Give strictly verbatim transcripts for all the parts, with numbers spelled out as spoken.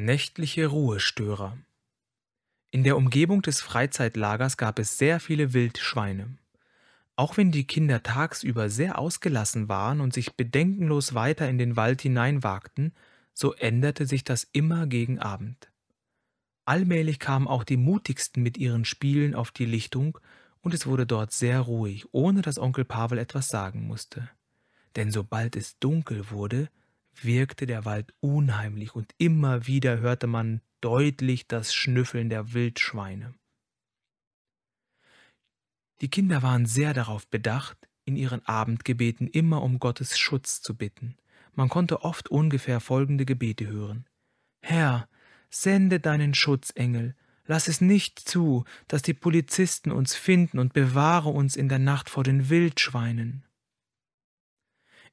Nächtliche Ruhestörer. In der Umgebung des Freizeitlagers gab es sehr viele Wildschweine. Auch wenn die Kinder tagsüber sehr ausgelassen waren und sich bedenkenlos weiter in den Wald hineinwagten, so änderte sich das immer gegen Abend. Allmählich kamen auch die Mutigsten mit ihren Spielen auf die Lichtung und es wurde dort sehr ruhig, ohne dass Onkel Pavel etwas sagen musste. Denn sobald es dunkel wurde, wirkte der Wald unheimlich und immer wieder hörte man deutlich das Schnüffeln der Wildschweine. Die Kinder waren sehr darauf bedacht, in ihren Abendgebeten immer um Gottes Schutz zu bitten. Man konnte oft ungefähr folgende Gebete hören: Herr, sende deinen Schutzengel, lass es nicht zu, dass die Polizisten uns finden und bewahre uns in der Nacht vor den Wildschweinen.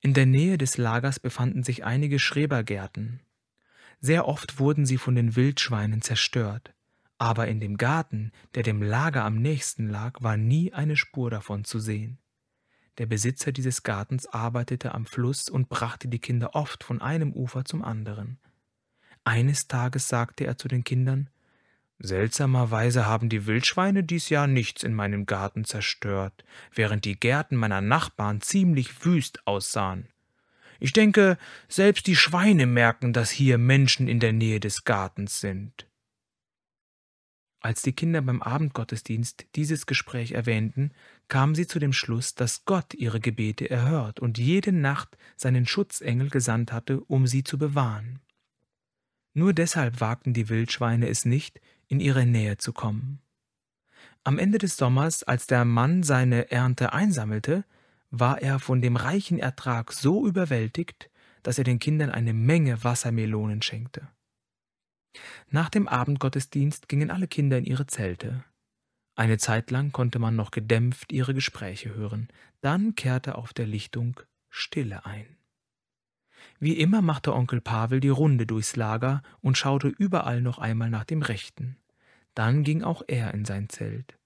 In der Nähe des Lagers befanden sich einige Schrebergärten. Sehr oft wurden sie von den Wildschweinen zerstört, aber in dem Garten, der dem Lager am nächsten lag, war nie eine Spur davon zu sehen. Der Besitzer dieses Gartens arbeitete am Fluss und brachte die Kinder oft von einem Ufer zum anderen. Eines Tages sagte er zu den Kindern: Seltsamerweise haben die Wildschweine dies Jahr nichts in meinem Garten zerstört, während die Gärten meiner Nachbarn ziemlich wüst aussahen. Ich denke, selbst die Schweine merken, dass hier Menschen in der Nähe des Gartens sind. Als die Kinder beim Abendgottesdienst dieses Gespräch erwähnten, kamen sie zu dem Schluss, dass Gott ihre Gebete erhört und jede Nacht seinen Schutzengel gesandt hatte, um sie zu bewahren. Nur deshalb wagten die Wildschweine es nicht, in ihre Nähe zu kommen. Am Ende des Sommers, als der Mann seine Ernte einsammelte, war er von dem reichen Ertrag so überwältigt, dass er den Kindern eine Menge Wassermelonen schenkte. Nach dem Abendgottesdienst gingen alle Kinder in ihre Zelte. Eine Zeit lang konnte man noch gedämpft ihre Gespräche hören, dann kehrte auf der Lichtung Stille ein. Wie immer machte Onkel Pavel die Runde durchs Lager und schaute überall noch einmal nach dem Rechten. Dann ging auch er in sein Zelt.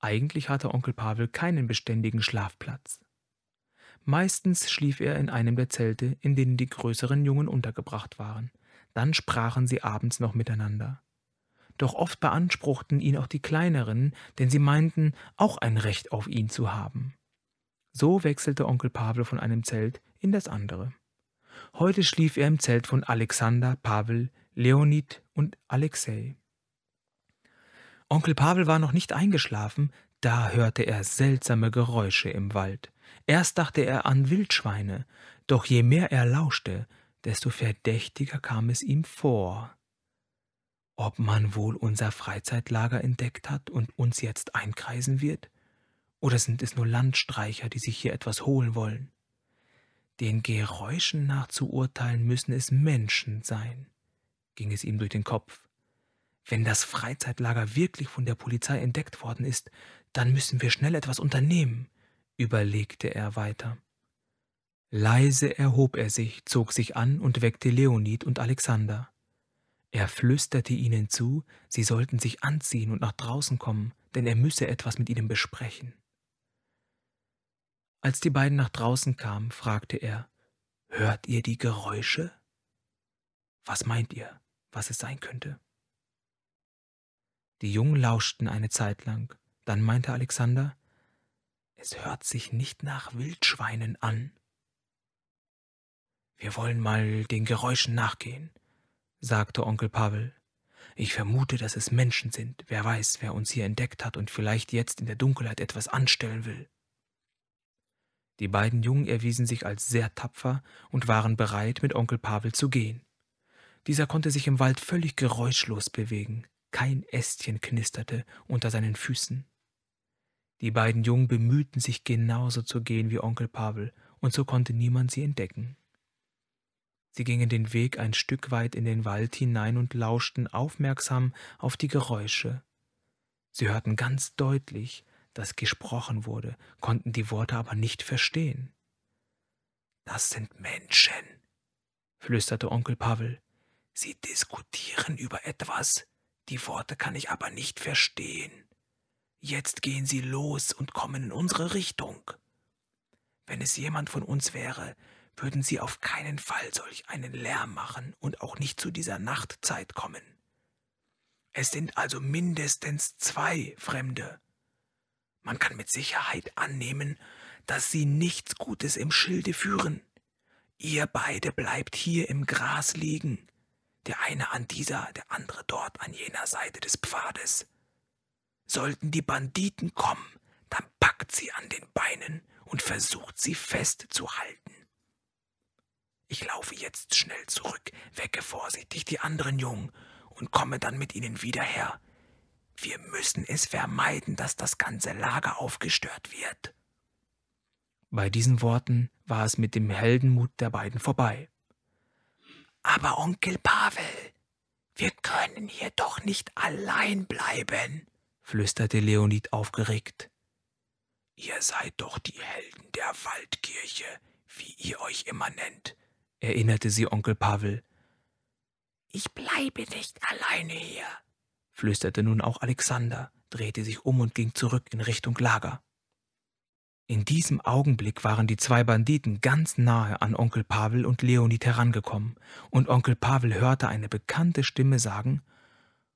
Eigentlich hatte Onkel Pavel keinen beständigen Schlafplatz. Meistens schlief er in einem der Zelte, in denen die größeren Jungen untergebracht waren. Dann sprachen sie abends noch miteinander. Doch oft beanspruchten ihn auch die Kleineren, denn sie meinten, auch ein Recht auf ihn zu haben. So wechselte Onkel Pavel von einem Zelt in das andere. Heute schlief er im Zelt von Alexander, Pavel, Leonid und Alexei. Onkel Pavel war noch nicht eingeschlafen, da hörte er seltsame Geräusche im Wald. Erst dachte er an Wildschweine, doch je mehr er lauschte, desto verdächtiger kam es ihm vor. Ob man wohl unser Freizeitlager entdeckt hat und uns jetzt einkreisen wird? Oder sind es nur Landstreicher, die sich hier etwas holen wollen? Den Geräuschen nach zu urteilen, müssen es Menschen sein, ging es ihm durch den Kopf. Wenn das Freizeitlager wirklich von der Polizei entdeckt worden ist, dann müssen wir schnell etwas unternehmen, überlegte er weiter. Leise erhob er sich, zog sich an und weckte Leonid und Alexander. Er flüsterte ihnen zu, sie sollten sich anziehen und nach draußen kommen, denn er müsse etwas mit ihnen besprechen. Als die beiden nach draußen kamen, fragte er: Hört ihr die Geräusche? Was meint ihr, was es sein könnte? Die Jungen lauschten eine Zeit lang. Dann meinte Alexander: Es hört sich nicht nach Wildschweinen an. Wir wollen mal den Geräuschen nachgehen, sagte Onkel Pavel. Ich vermute, dass es Menschen sind. Wer weiß, wer uns hier entdeckt hat und vielleicht jetzt in der Dunkelheit etwas anstellen will. Die beiden Jungen erwiesen sich als sehr tapfer und waren bereit, mit Onkel Pavel zu gehen. Dieser konnte sich im Wald völlig geräuschlos bewegen, kein Ästchen knisterte unter seinen Füßen. Die beiden Jungen bemühten sich genauso zu gehen wie Onkel Pavel, und so konnte niemand sie entdecken. Sie gingen den Weg ein Stück weit in den Wald hinein und lauschten aufmerksam auf die Geräusche. Sie hörten ganz deutlich, das gesprochen wurde, konnten die Worte aber nicht verstehen. »Das sind Menschen«, flüsterte Onkel Pavel. »Sie diskutieren über etwas, die Worte kann ich aber nicht verstehen. Jetzt gehen sie los und kommen in unsere Richtung. Wenn es jemand von uns wäre, würden Sie auf keinen Fall solch einen Lärm machen und auch nicht zu dieser Nachtzeit kommen. Es sind also mindestens zwei Fremde. Man kann mit Sicherheit annehmen, dass Sie nichts Gutes im Schilde führen. Ihr beide bleibt hier im Gras liegen, der eine an dieser, der andere dort an jener Seite des Pfades. Sollten die Banditen kommen, dann packt sie an den Beinen und versucht, sie festzuhalten. Ich laufe jetzt schnell zurück, wecke vorsichtig die anderen Jungen und komme dann mit ihnen wieder her. Wir müssen es vermeiden, dass das ganze Lager aufgestört wird.« Bei diesen Worten war es mit dem Heldenmut der beiden vorbei. »Aber Onkel Pavel, wir können hier doch nicht allein bleiben«, flüsterte Leonid aufgeregt. »Ihr seid doch die Helden der Waldkirche, wie ihr euch immer nennt«, erinnerte sie Onkel Pavel. »Ich bleibe nicht alleine hier«, flüsterte nun auch Alexander, drehte sich um und ging zurück in Richtung Lager. In diesem Augenblick waren die zwei Banditen ganz nahe an Onkel Pavel und Leonid herangekommen, und Onkel Pavel hörte eine bekannte Stimme sagen: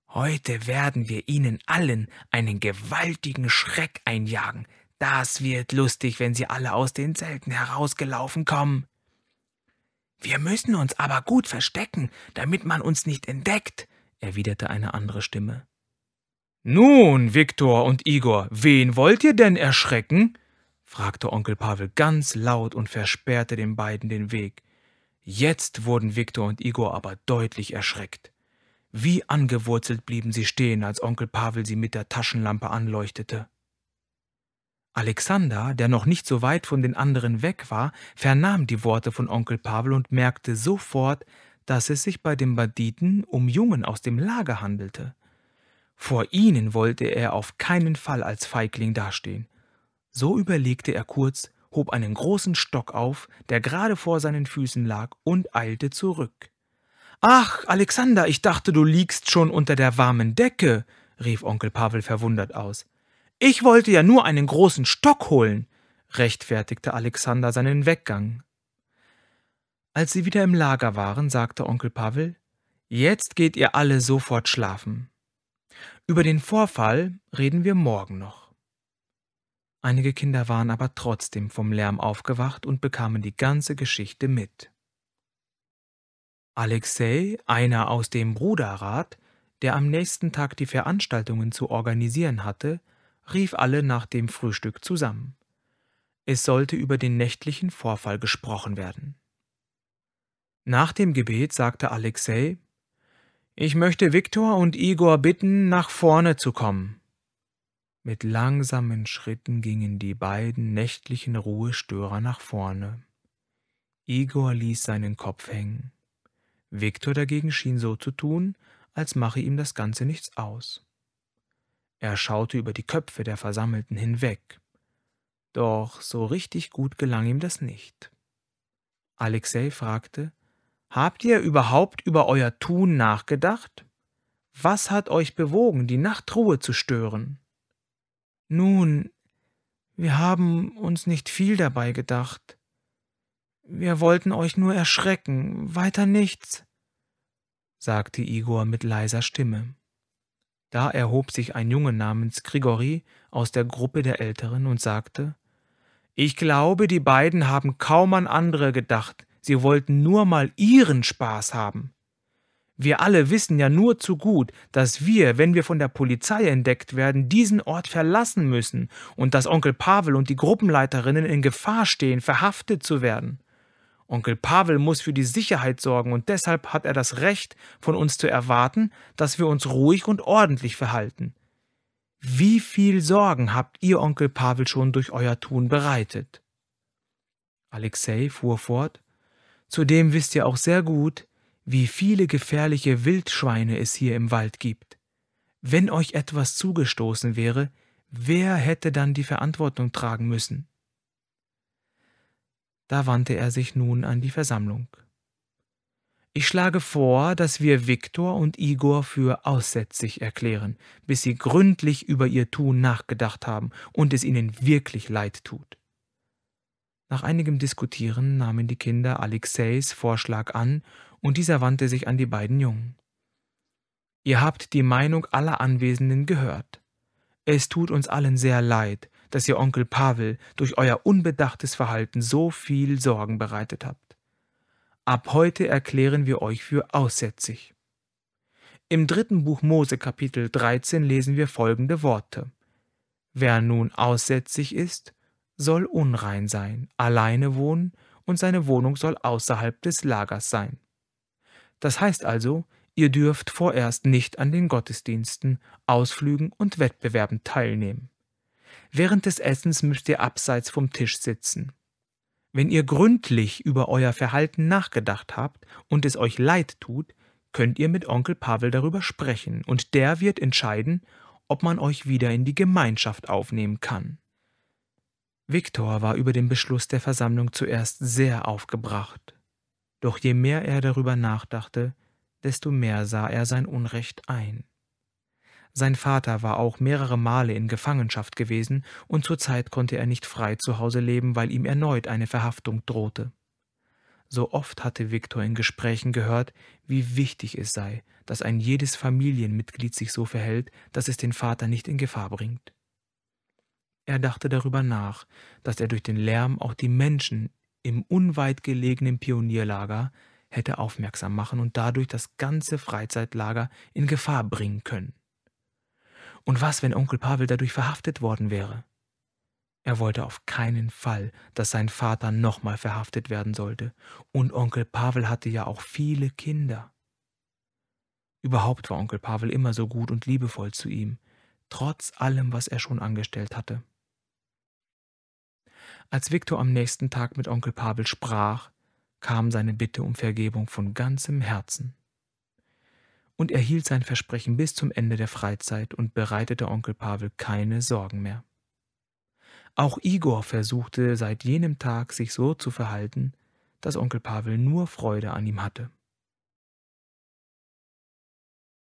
»Heute werden wir Ihnen allen einen gewaltigen Schreck einjagen. Das wird lustig, wenn Sie alle aus den Zelten herausgelaufen kommen. Wir müssen uns aber gut verstecken, damit man uns nicht entdeckt«, erwiderte eine andere Stimme. »Nun, Viktor und Igor, wen wollt ihr denn erschrecken?« fragte Onkel Pavel ganz laut und versperrte den beiden den Weg. Jetzt wurden Viktor und Igor aber deutlich erschreckt. Wie angewurzelt blieben sie stehen, als Onkel Pavel sie mit der Taschenlampe anleuchtete. Alexander, der noch nicht so weit von den anderen weg war, vernahm die Worte von Onkel Pavel und merkte sofort, dass es sich bei den Banditen um Jungen aus dem Lager handelte. Vor ihnen wollte er auf keinen Fall als Feigling dastehen. So überlegte er kurz, hob einen großen Stock auf, der gerade vor seinen Füßen lag, und eilte zurück. »Ach, Alexander, ich dachte, du liegst schon unter der warmen Decke«, rief Onkel Pavel verwundert aus. »Ich wollte ja nur einen großen Stock holen«, rechtfertigte Alexander seinen Weggang. Als sie wieder im Lager waren, sagte Onkel Pavel: »Jetzt geht ihr alle sofort schlafen. Über den Vorfall reden wir morgen noch.« Einige Kinder waren aber trotzdem vom Lärm aufgewacht und bekamen die ganze Geschichte mit. Alexei, einer aus dem Bruderrat, der am nächsten Tag die Veranstaltungen zu organisieren hatte, rief alle nach dem Frühstück zusammen. Es sollte über den nächtlichen Vorfall gesprochen werden. Nach dem Gebet sagte Alexei: »Ich möchte Viktor und Igor bitten, nach vorne zu kommen.« Mit langsamen Schritten gingen die beiden nächtlichen Ruhestörer nach vorne. Igor ließ seinen Kopf hängen. Viktor dagegen schien so zu tun, als mache ihm das Ganze nichts aus. Er schaute über die Köpfe der Versammelten hinweg. Doch so richtig gut gelang ihm das nicht. Alexei fragte: »Habt ihr überhaupt über euer Tun nachgedacht? Was hat euch bewogen, die Nachtruhe zu stören?« »Nun, wir haben uns nicht viel dabei gedacht. Wir wollten euch nur erschrecken, weiter nichts«, sagte Igor mit leiser Stimme. Da erhob sich ein Junge namens Grigori aus der Gruppe der Älteren und sagte: »Ich glaube, die beiden haben kaum an andere gedacht, sie wollten nur mal ihren Spaß haben. Wir alle wissen ja nur zu gut, dass wir, wenn wir von der Polizei entdeckt werden, diesen Ort verlassen müssen und dass Onkel Pavel und die Gruppenleiterinnen in Gefahr stehen, verhaftet zu werden. Onkel Pavel muss für die Sicherheit sorgen und deshalb hat er das Recht, von uns zu erwarten, dass wir uns ruhig und ordentlich verhalten. Wie viel Sorgen habt ihr Onkel Pavel schon durch euer Tun bereitet?« Alexei fuhr fort: »Zudem wisst ihr auch sehr gut, wie viele gefährliche Wildschweine es hier im Wald gibt. Wenn euch etwas zugestoßen wäre, wer hätte dann die Verantwortung tragen müssen?« Da wandte er sich nun an die Versammlung. »Ich schlage vor, dass wir Viktor und Igor für aussätzig erklären, bis sie gründlich über ihr Tun nachgedacht haben und es ihnen wirklich leid tut. Nach einigem Diskutieren nahmen die Kinder Alexeis Vorschlag an und dieser wandte sich an die beiden Jungen. »Ihr habt die Meinung aller Anwesenden gehört. Es tut uns allen sehr leid, dass ihr Onkel Pavel durch euer unbedachtes Verhalten so viel Sorgen bereitet habt. Ab heute erklären wir euch für aussätzig.« Im dritten Buch Mose Kapitel dreizehn lesen wir folgende Worte. »Wer nun aussätzig ist, soll unrein sein, alleine wohnen und seine Wohnung soll außerhalb des Lagers sein.« Das heißt also, ihr dürft vorerst nicht an den Gottesdiensten, Ausflügen und Wettbewerben teilnehmen. Während des Essens müsst ihr abseits vom Tisch sitzen. Wenn ihr gründlich über euer Verhalten nachgedacht habt und es euch leid tut, könnt ihr mit Onkel Pavel darüber sprechen und der wird entscheiden, ob man euch wieder in die Gemeinschaft aufnehmen kann. Viktor war über den Beschluss der Versammlung zuerst sehr aufgebracht. Doch je mehr er darüber nachdachte, desto mehr sah er sein Unrecht ein. Sein Vater war auch mehrere Male in Gefangenschaft gewesen und zurzeit konnte er nicht frei zu Hause leben, weil ihm erneut eine Verhaftung drohte. So oft hatte Viktor in Gesprächen gehört, wie wichtig es sei, dass ein jedes Familienmitglied sich so verhält, dass es den Vater nicht in Gefahr bringt. Er dachte darüber nach, dass er durch den Lärm auch die Menschen im unweit gelegenen Pionierlager hätte aufmerksam machen und dadurch das ganze Freizeitlager in Gefahr bringen können. Und was, wenn Onkel Pavel dadurch verhaftet worden wäre? Er wollte auf keinen Fall, dass sein Vater nochmal verhaftet werden sollte. Und Onkel Pavel hatte ja auch viele Kinder. Überhaupt war Onkel Pavel immer so gut und liebevoll zu ihm, trotz allem, was er schon angestellt hatte. Als Viktor am nächsten Tag mit Onkel Pavel sprach, kam seine Bitte um Vergebung von ganzem Herzen. Und er hielt sein Versprechen bis zum Ende der Freizeit und bereitete Onkel Pavel keine Sorgen mehr. Auch Igor versuchte seit jenem Tag, sich so zu verhalten, dass Onkel Pavel nur Freude an ihm hatte.